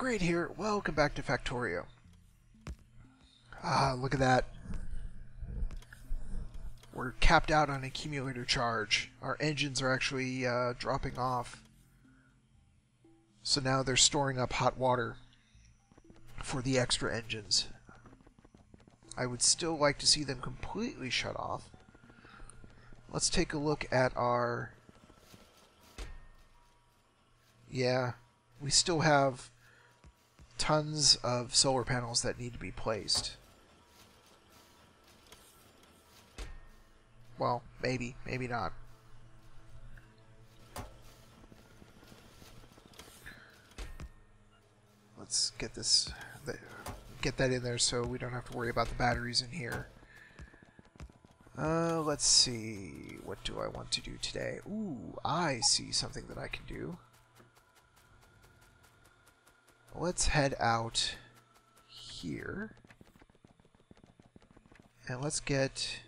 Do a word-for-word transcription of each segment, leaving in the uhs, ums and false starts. Great here. Welcome back to Factorio. Ah, look at that. We're capped out on accumulator charge. Our engines are actually uh, dropping off. So now they're storing up hot water for the extra engines. I would still like to see them completely shut off. Let's take a look at our... Yeah, we still have tons of solar panels that need to be placed. Well, maybe, maybe not. Let's get this, get that in there so we don't have to worry about the batteries in here. Uh, let's see, what do I want to do today? Ooh, I see something that I can do. Let's head out here and let's get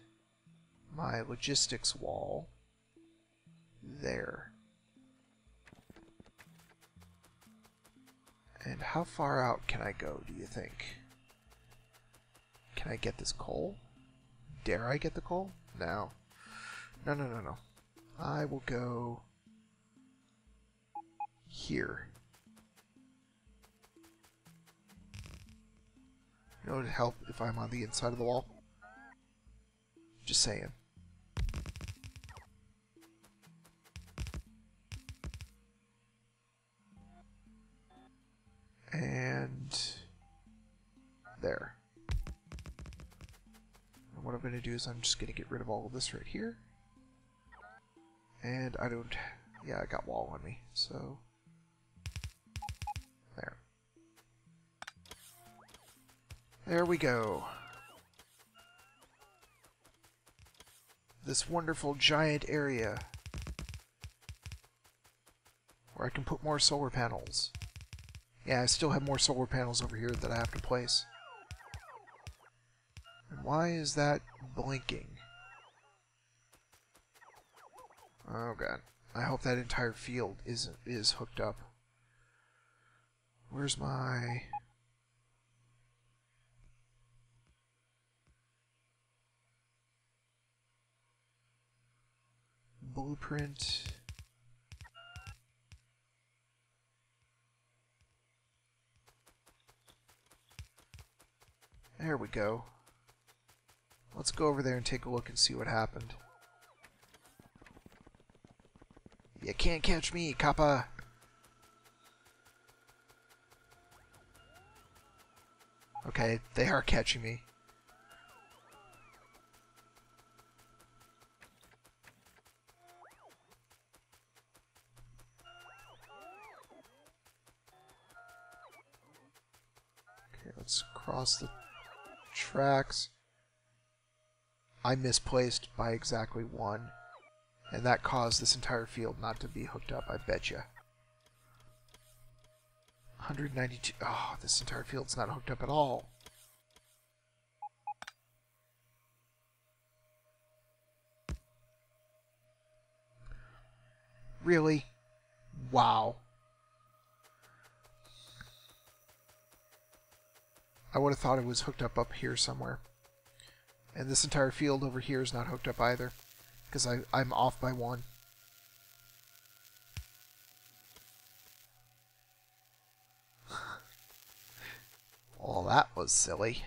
my logistics wall there. And how far out can I go, do you think? Can I get this coal? Dare I get the coal? No. No, no, no, no. I will go here. You know, it would help if I'm on the inside of the wall. Just saying. And there. And what I'm going to do is I'm just going to get rid of all of this right here. And I don't... Yeah, I got wall on me, so... There. There we go. This wonderful giant area where I can put more solar panels. Yeah, I still have more solar panels over here that I have to place. And why is that blinking? Oh god. I hope that entire field is, is hooked up. Where's my... blueprint. There we go. Let's go over there and take a look and see what happened. You can't catch me, Kappa! Okay, they are catching me. Let's cross the tracks. I misplaced by exactly one, and that caused this entire field not to be hooked up, I bet you. one hundred ninety-two. Oh, this entire field's not hooked up at all. Really? Wow. I would have thought it was hooked up up here somewhere. And this entire field over here is not hooked up either, because I, I'm off by one. Well, that was silly.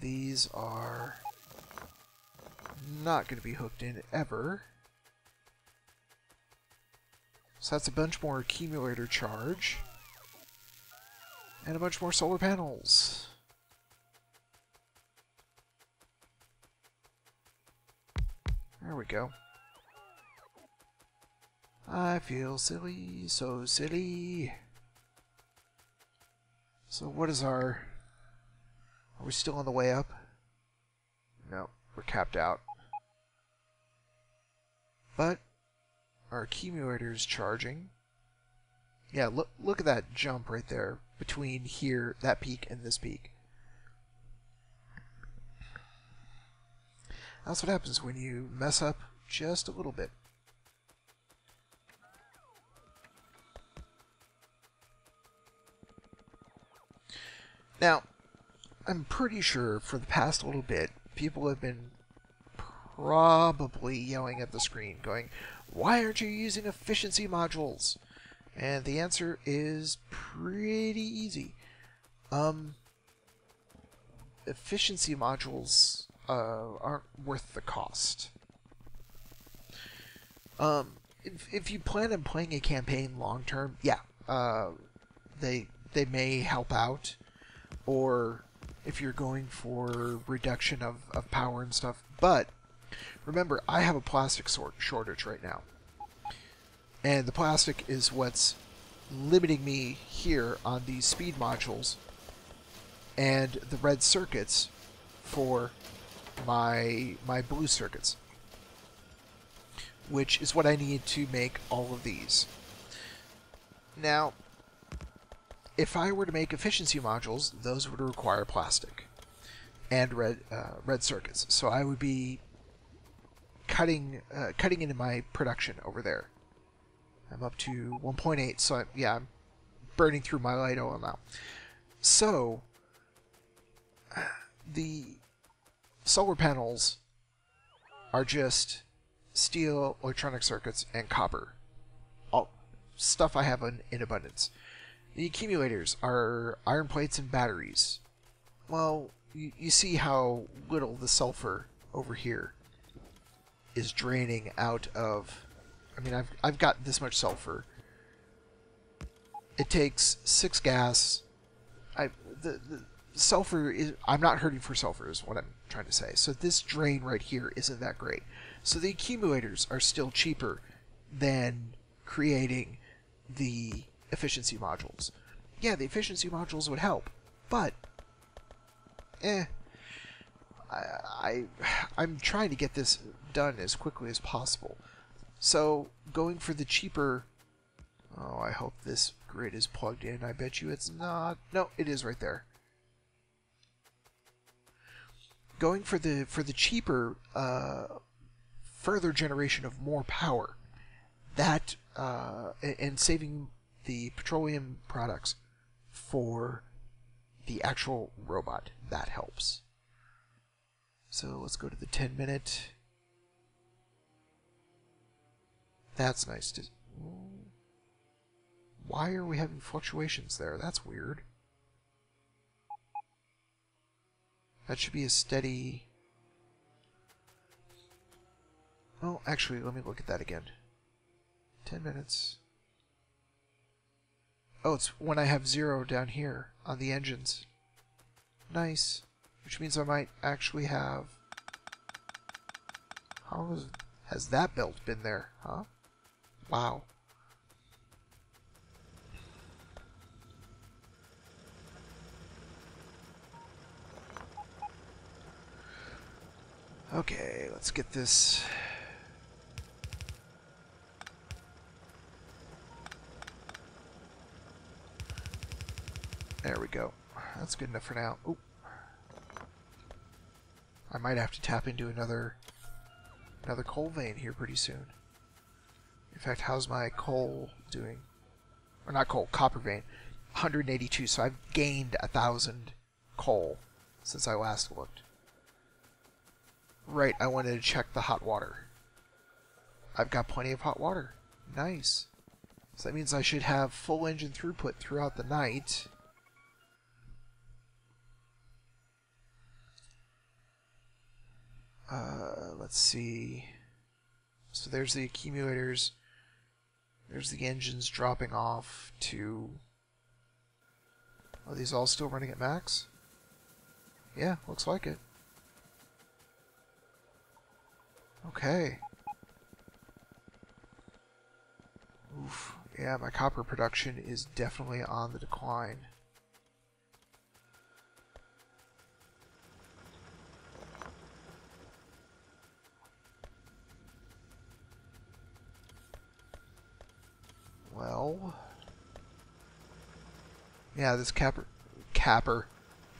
These are not going to be hooked in ever. So that's a bunch more accumulator charge. And a bunch more solar panels. There we go. I feel silly, so silly. So what is our... Are we still on the way up? No, we're capped out. But our accumulator is charging. Yeah, look, look at that jump right there between here, that peak, and this peak. That's what happens when you mess up just a little bit. Now, I'm pretty sure for the past little bit, people have been probably yelling at the screen, going, why aren't you using efficiency modules? And the answer is pretty easy. Um, efficiency modules uh, aren't worth the cost. Um, if, if you plan on playing a campaign long term, yeah, uh, they they may help out. Or if you're going for reduction of, of power and stuff. But remember, I have a plastic sort shortage right now. And the plastic is what's limiting me here on these speed modules and the red circuits for my my blue circuits, which is what I need to make all of these. Now, if I were to make efficiency modules, those would require plastic and red uh, red circuits, so I would be cutting uh, cutting into my production over there. I'm up to one point eight, so I, yeah, I'm burning through my light oil now. So, the solar panels are just steel, electronic circuits, and copper. All stuff I have in, in abundance. The accumulators are iron plates and batteries. Well, you, you see how little the sulfur over here is draining out of... I mean, I've, I've got this much sulfur. It takes six gas. I the, the sulfur is... I'm not hurting for sulfur is what I'm trying to say. So this drain right here isn't that great. So the accumulators are still cheaper than creating the efficiency modules. Yeah, the efficiency modules would help, but... Eh. I, I, I'm trying to get this done as quickly as possible. So, going for the cheaper... Oh, I hope this grid is plugged in. I bet you it's not. No, it is right there. Going for the for the cheaper uh, further generation of more power, that uh, and saving the petroleum products for the actual robot, that helps. So let's go to the ten minute... That's nice to... Why are we having fluctuations there? That's weird. That should be a steady... Oh, actually, let me look at that again. Ten minutes. Oh, it's when I have zero down here on the engines. Nice. Which means I might actually have... How has that belt been there, huh? Wow. Okay, let's get this. There we go. That's good enough for now. Oop. I might have to tap into another another coal vein here pretty soon. In fact, how's my coal doing? Or not coal, copper vein. one hundred eighty-two, so I've gained a thousand coal since I last looked. Right, I wanted to check the hot water. I've got plenty of hot water. Nice. So that means I should have full engine throughput throughout the night. Uh, let's see. So there's the accumulators. There's the engines dropping off to... Are these all still running at max? Yeah, looks like it. Okay. Oof. Yeah, my copper production is definitely on the decline. Well... Yeah, this capper... Capper...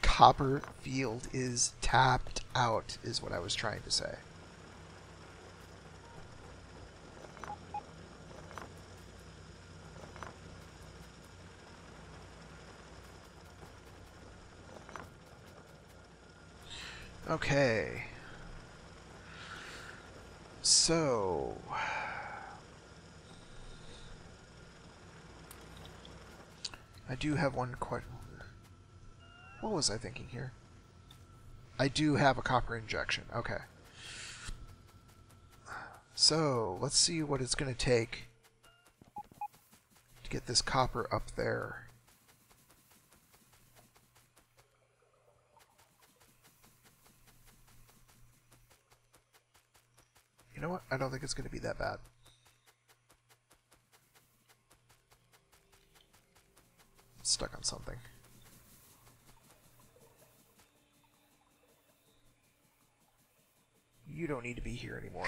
Copper field is tapped out, is what I was trying to say. Okay. So... I do have one quite... What was I thinking here? I do have a copper injection. Okay. So, let's see what it's going to take to get this copper up there. You know what? I don't think it's going to be that bad. I'm stuck on something. You don't need to be here anymore.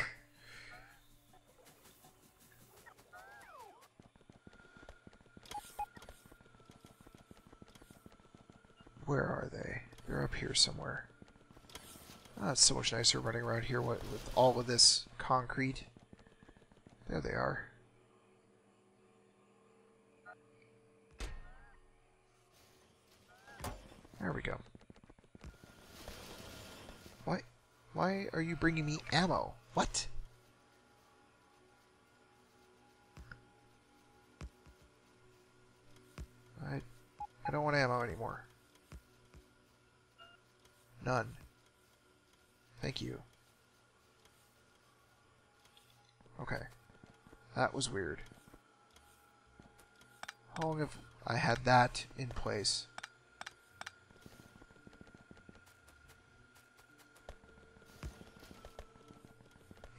Where are they? They're up here somewhere. Oh, it's so much nicer running around here with, with all of this concrete. There they are. There we go. Why? Why are you bringing me ammo? What? I, I don't want ammo anymore. None. Thank you. Okay. That was weird. How long have I had that in place?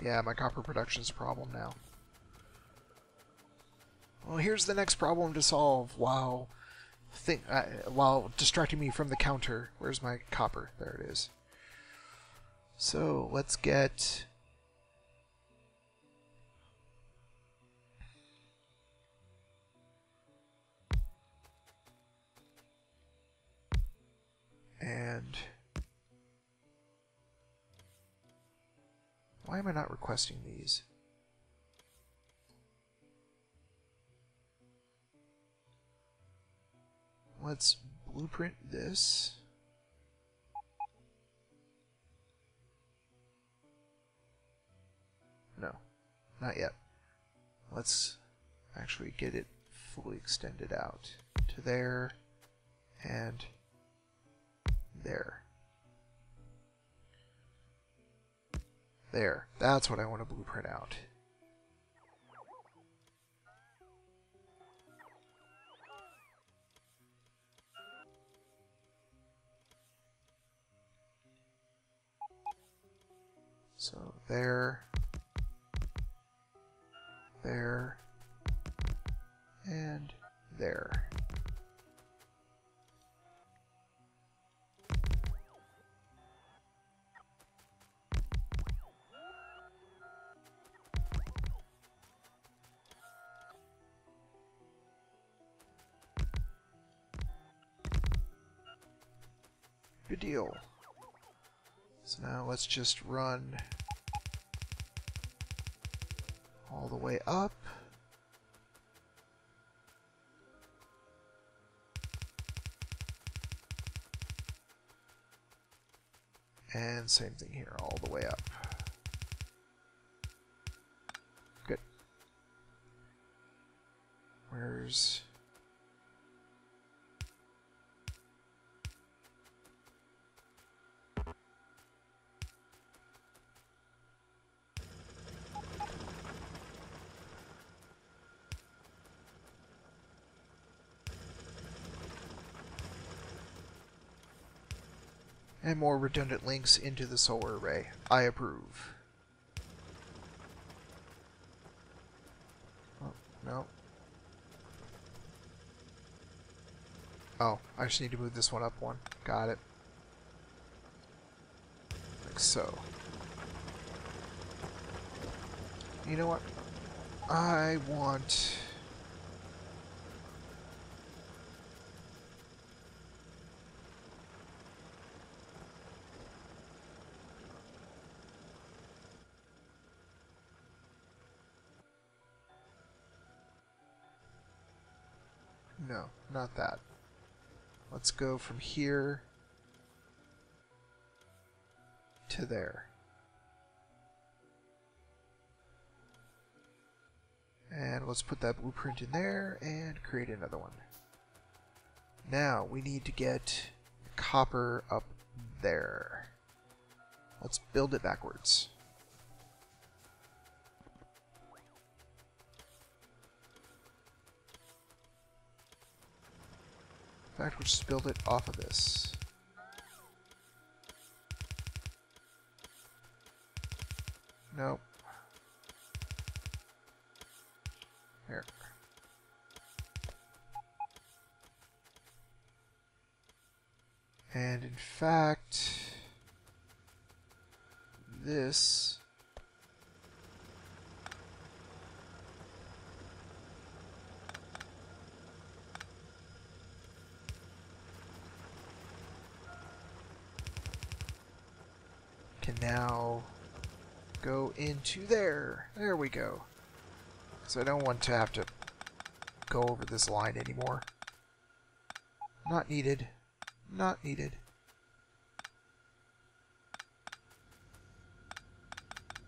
Yeah, my copper production's a problem now. Well, here's the next problem to solve while... Thing, uh, while distracting me from the counter. Where's my copper? There it is. So let's get... And... Why am I not requesting these? Let's blueprint this. No, not yet. Let's actually get it fully extended out to there and there. There, that's what I want to blueprint out. So there, there, and there. Good deal. So now let's just run all the way up. And same thing here, all the way up. Good. Where's... And more redundant links into the solar array. I approve. Oh, no. Oh, I just need to move this one up one. Got it. Like so. You know what? I want... No, not that. Let's go from here to there. And let's put that blueprint in there and create another one. Now we need to get copper up there. Let's build it backwards. In fact, we'll just build it off of this. Nope. Here. And in fact, this can now go into there. There we go. So I don't want to have to go over this line anymore. Not needed. Not needed.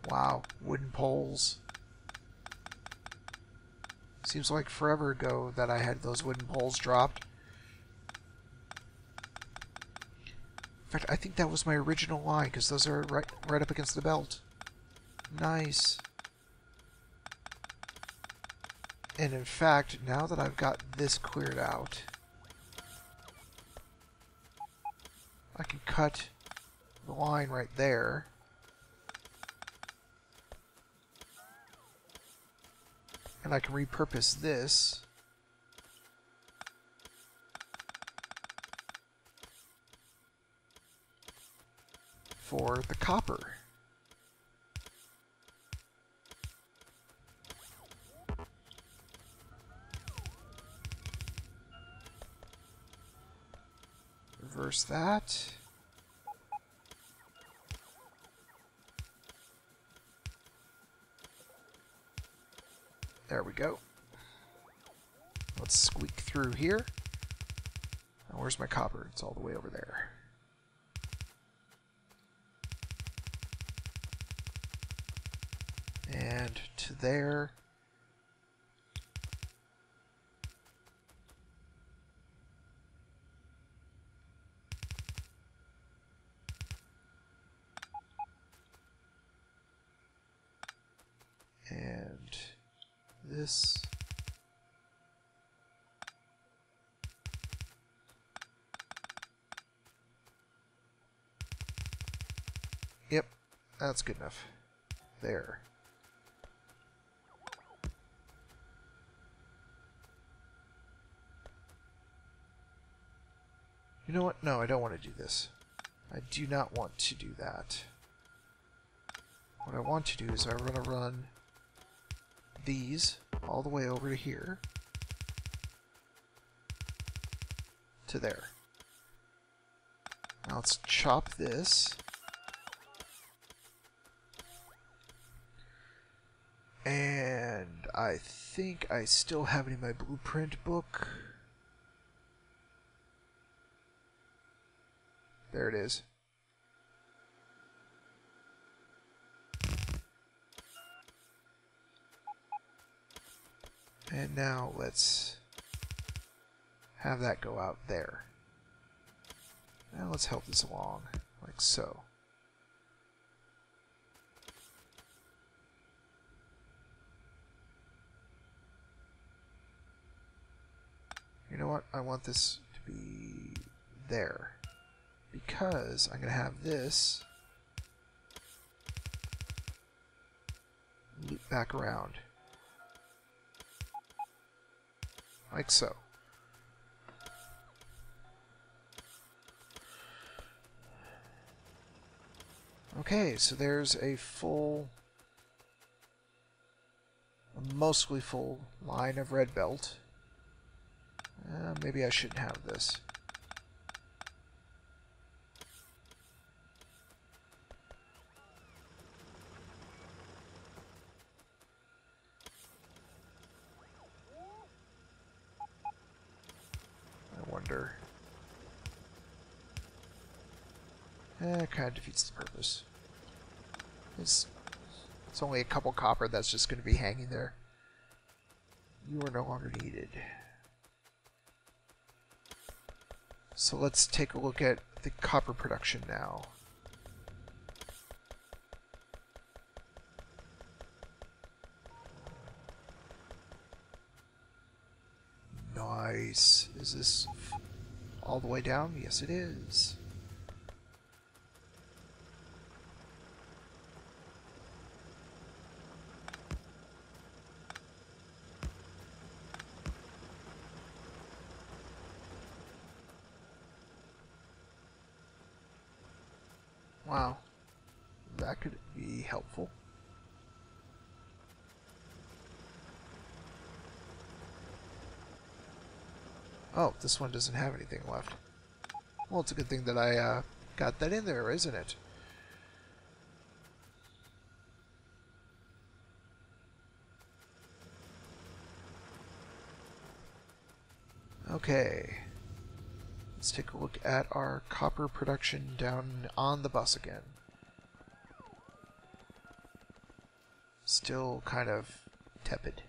Wow, wooden poles. Seems like forever ago that I had those wooden poles dropped. In fact, I think that was my original line, because those are right, right up against the belt. Nice. And in fact, now that I've got this cleared out, I can cut the line right there. And I can repurpose this. For the copper. Reverse that. There we go. Let's squeak through here. Now, where's my copper? It's all the way over there. And to there. And this. Yep, that's good enough. There. You know what? No, I don't want to do this. I do not want to do that. What I want to do is I want to run these all the way over to here. To there. Now let's chop this. And I think I still have it in my blueprint book. There it is. And now let's have that go out there. Now let's help this along, like so. You know what? I want this to be there. Because I'm going to have this loop back around. Like so. Okay, so there's a full, a mostly full line of red belt. Uh, maybe I shouldn't have this. That kind of defeats the purpose. There's, it's only a couple copper that's just going to be hanging there. You are no longer needed. So let's take a look at the copper production now. Nice. Is this all the way down? Yes, it is. Wow, that could be helpful. Oh, this one doesn't have anything left. Well, it's a good thing that I uh, got that in there, isn't it? Okay. Let's take a look at our copper production down on the bus again. Still kind of tepid.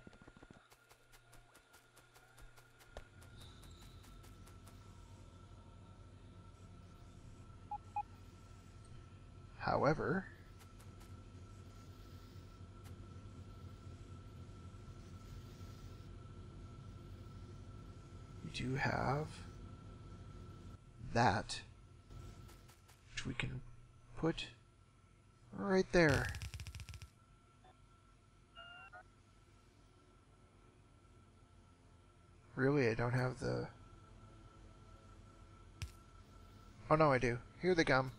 However, we do have that, which we can put right there. Really, I don't have the... Oh no, I do. Here they come.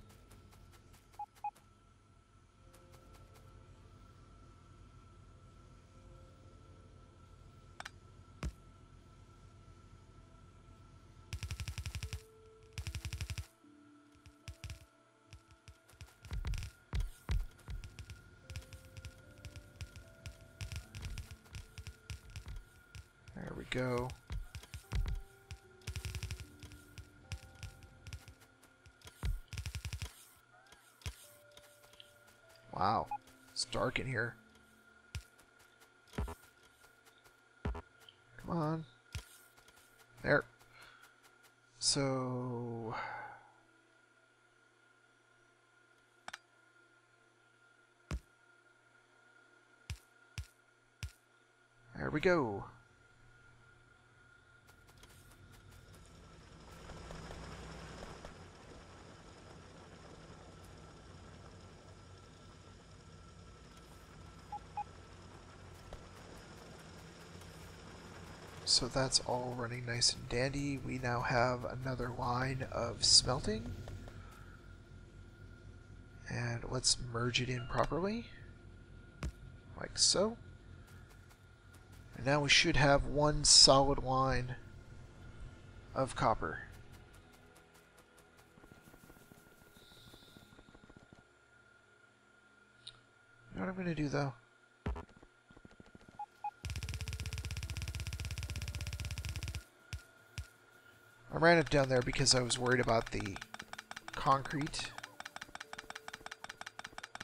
Go. Wow, it's dark in here. Come on. There. So... there we go. So that's all running nice and dandy. We now have another line of smelting. And let's merge it in properly. Like so. And now we should have one solid line of copper. You know what I'm going to do though? I ran up down there because I was worried about the concrete.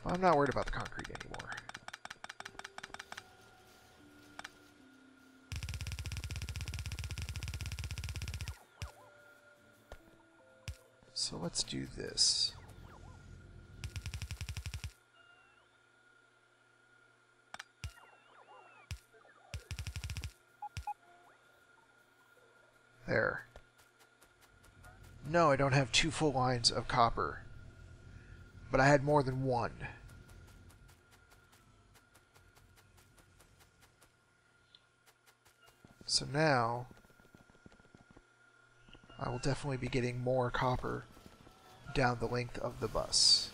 Well, I'm not worried about the concrete anymore. So let's do this. There. No, I don't have two full lines of copper, but I had more than one. So now, I will definitely be getting more copper down the length of the bus.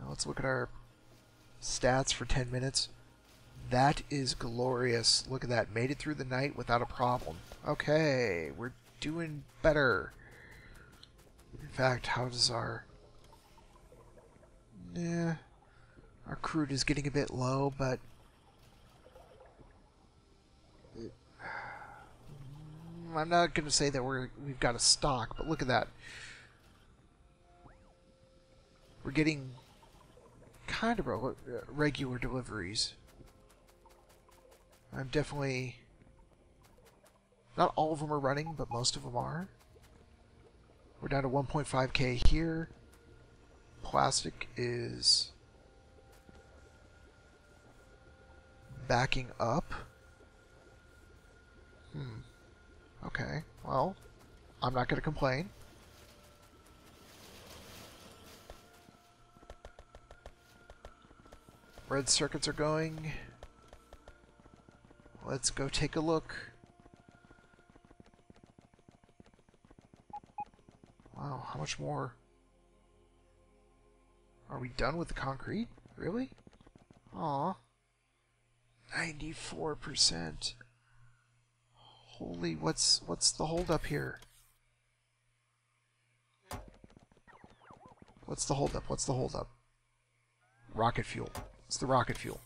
Now let's look at our stats for ten minutes. That is glorious. Look at that. Made it through the night without a problem. Okay, we're doing better. In fact, how does our... Nah, our crude is getting a bit low, but... I'm not going to say that we're, we've got a stock, but look at that. We're getting kind of regular deliveries. I'm definitely... Not all of them are running, but most of them are. We're down to one point five K here. Plastic is backing up. Hmm. Okay, well, I'm not going to complain. Red circuits are going. Let's go take a look. Wow, how much more? Are we done with the concrete? Really? Aw. ninety-four percent. Holy, what's what's the holdup here? What's the holdup? What's the holdup? Rocket fuel. It's the rocket fuel.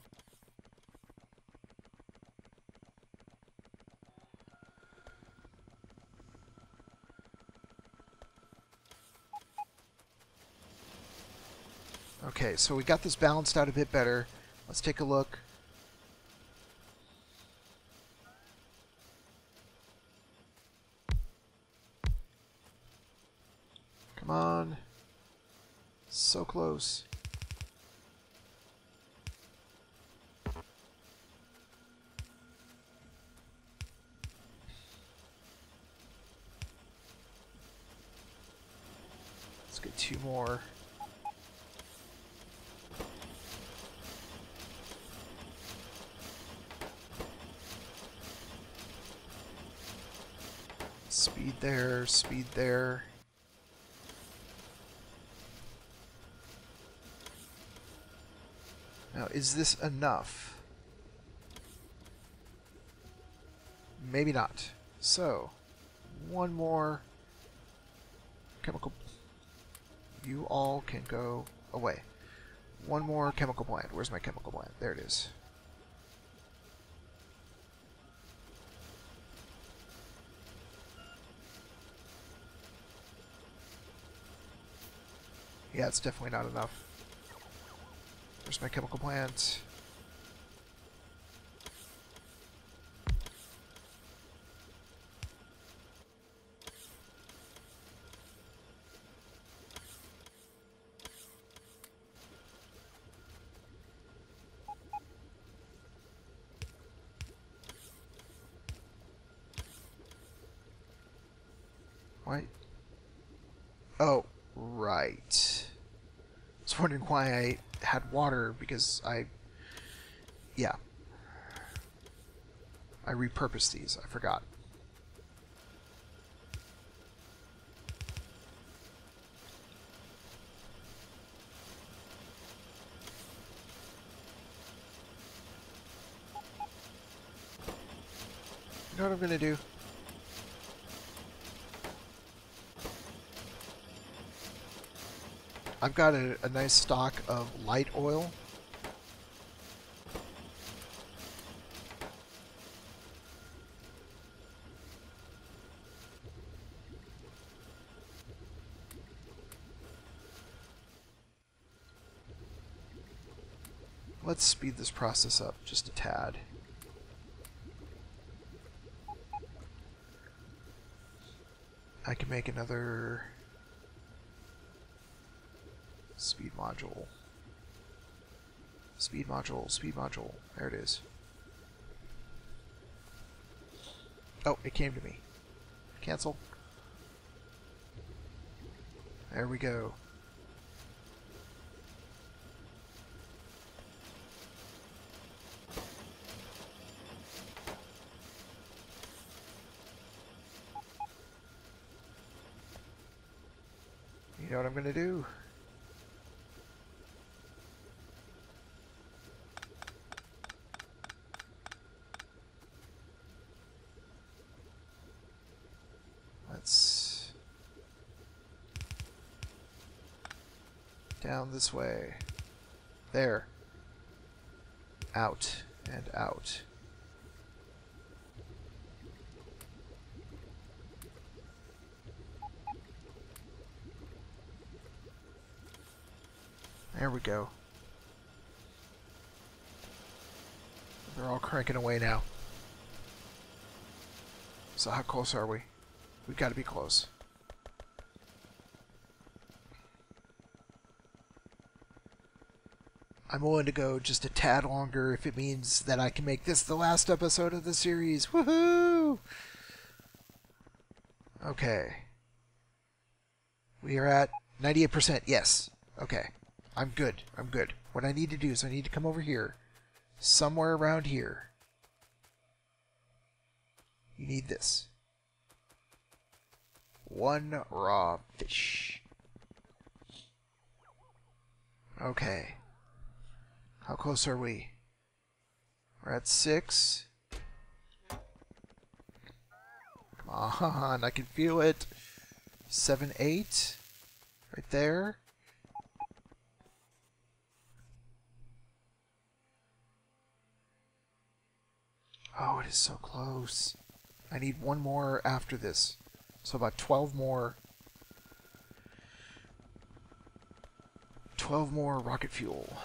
Okay, so we got this balanced out a bit better. Let's take a look. Come on. So close. Let's get two more. Speed there, speed there. Now, is this enough? Maybe not. So, one more chemical... You all can go away. One more chemical plant. Where's my chemical plant? There it is. Yeah, it's definitely not enough. Where's my chemical plant? What? Oh, right. I was wondering why I had water, because I, yeah, I repurposed these, I forgot. You know what I'm gonna do? I've got a, a nice stock of light oil. Let's speed this process up just a tad. I can make another... Speed module. Speed module. Speed module. There it is. Oh, it came to me. Cancel. There we go. You know what I'm gonna do? Down this way. There. Out and out. There we go. cranking away now. So how close are we? We've got to be close. I'm willing to go just a tad longer if it means that I can make this the last episode of the series. Woohoo! Okay. We are at ninety-eight percent. Yes. Okay. I'm good. I'm good. What I need to do is I need to come over here. Somewhere around here. You need this. One raw fish. Okay. How close are we? We're at six. Come on, I can feel it. Seven, eight. Right there. Oh, it is so close. I need one more after this. So about twelve more. twelve more rocket fuel.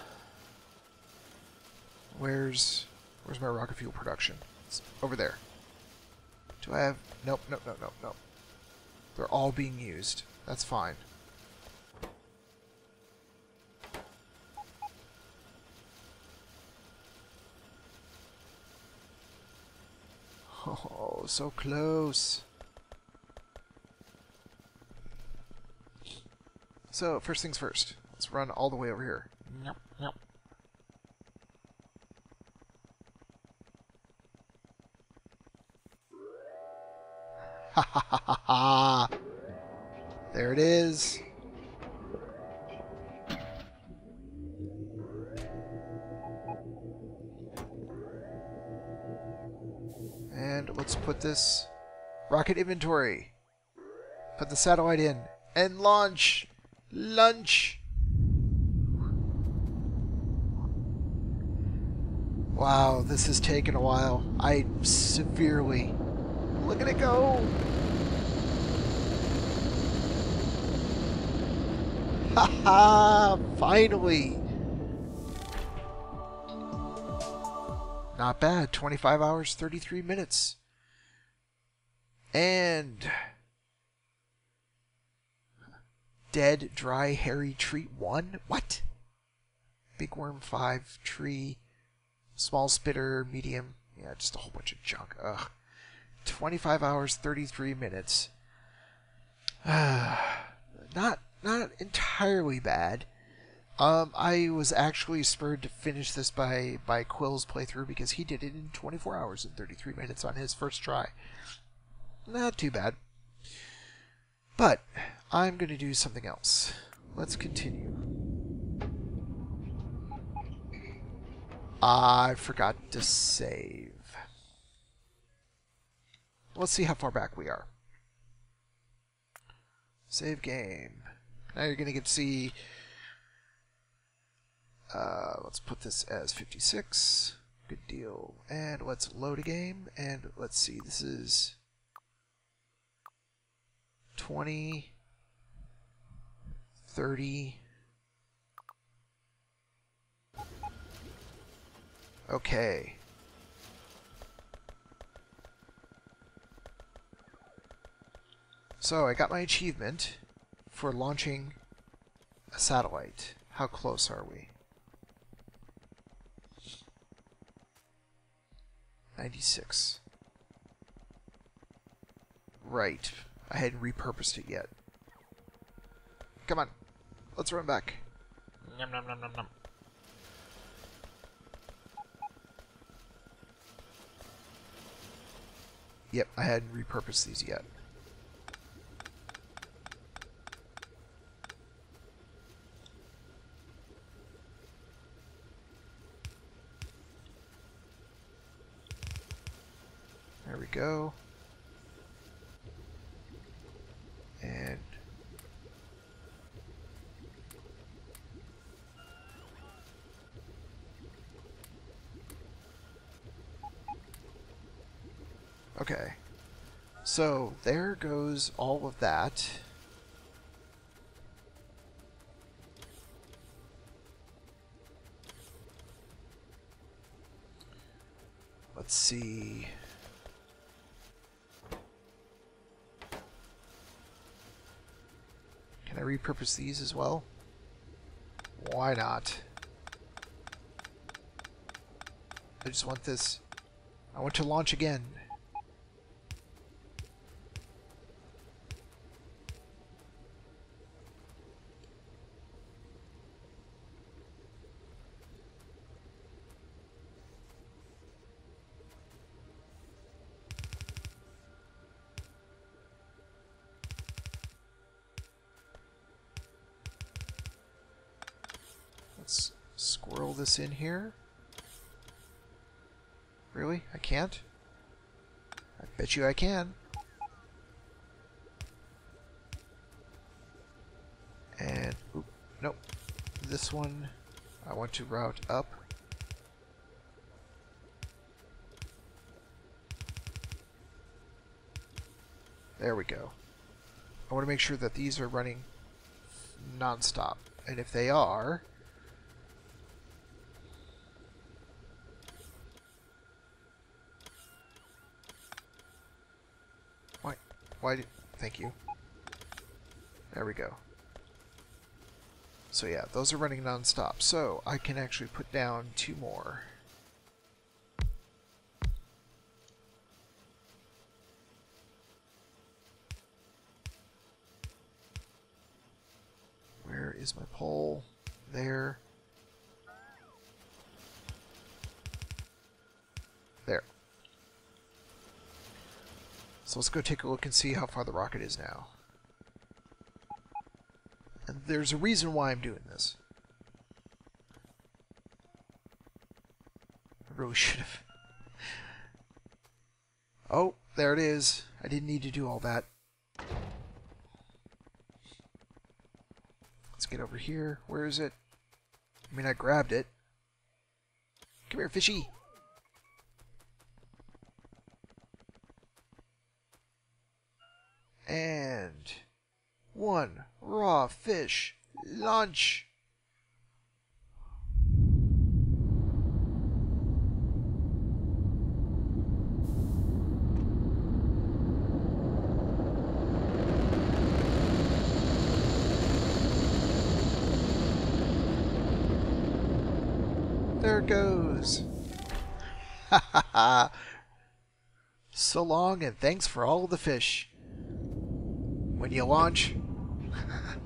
Where's where's my rocket fuel production? It's over there. Do I have... Nope, nope, nope, nope, nope. They're all being used. That's fine. Oh, so close. So, first things first. Let's run all the way over here. Nope, nope. Ha ha ha ha ha! There it is! And let's put this... rocket inventory! Put the satellite in! And launch! Lunch! Wow, this has taken a while. I severely... Look at it go! Haha! Finally! Not bad. twenty-five hours, thirty-three minutes. And... Dead, dry, hairy tree one? What? Big worm five, tree, small spitter, medium. Yeah, just a whole bunch of junk. Ugh. twenty-five hours, thirty-three minutes. not not entirely bad. Um, I was actually spurred to finish this by, by Quill's playthrough because he did it in twenty-four hours and thirty-three minutes on his first try. Not too bad. But I'm going to do something else. Let's continue. I forgot to save. Let's see how far back we are. Save game. Now you're going to get to see... Uh, let's put this as fifty-six. Good deal. And let's load a game. And let's see. This is... twenty... thirty... Okay. So I got my achievement for launching a satellite. How close are we? ninety-six. Right. I hadn't repurposed it yet. Come on. Let's run back. Nom nom nom nom nom. Yep, I hadn't repurposed these yet. There we go. And okay. So there goes all of that. Let's see. Can I repurpose these as well? Why not? I just want this. I want to launch again. Let's squirrel this in here. Really? I can't? I bet you I can. And, oop, nope. This one I want to route up. There we go. I want to make sure that these are running non-stop. And if they are, Why do, thank you. There we go. So yeah, those are running non-stop. So I can actually put down two more. Where is my pole? There. There. So let's go take a look and see how far the rocket is now. And there's a reason why I'm doing this. I really should have. Oh, there it is. I didn't need to do all that. Let's get over here. Where is it? I mean, I grabbed it. Come here, fishy. And one raw fish launch. There it goes. Ha ha ha. So long and thanks for all the fish. When you launch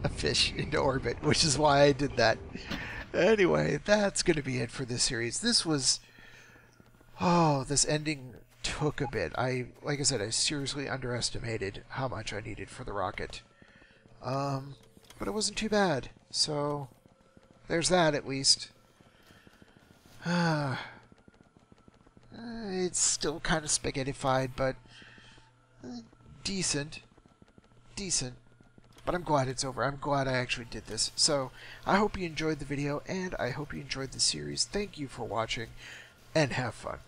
a fish into orbit, which is why I did that. Anyway, that's going to be it for this series. This was... Oh, this ending took a bit. I, like I said, I seriously underestimated how much I needed for the rocket. Um, but it wasn't too bad. So, there's that at least. Uh, it's still kind of spaghettified, but decent. Decent, but I'm glad it's over. I'm glad I actually did this. So I hope you enjoyed the video, and I hope you enjoyed the series. Thank you for watching, and have fun.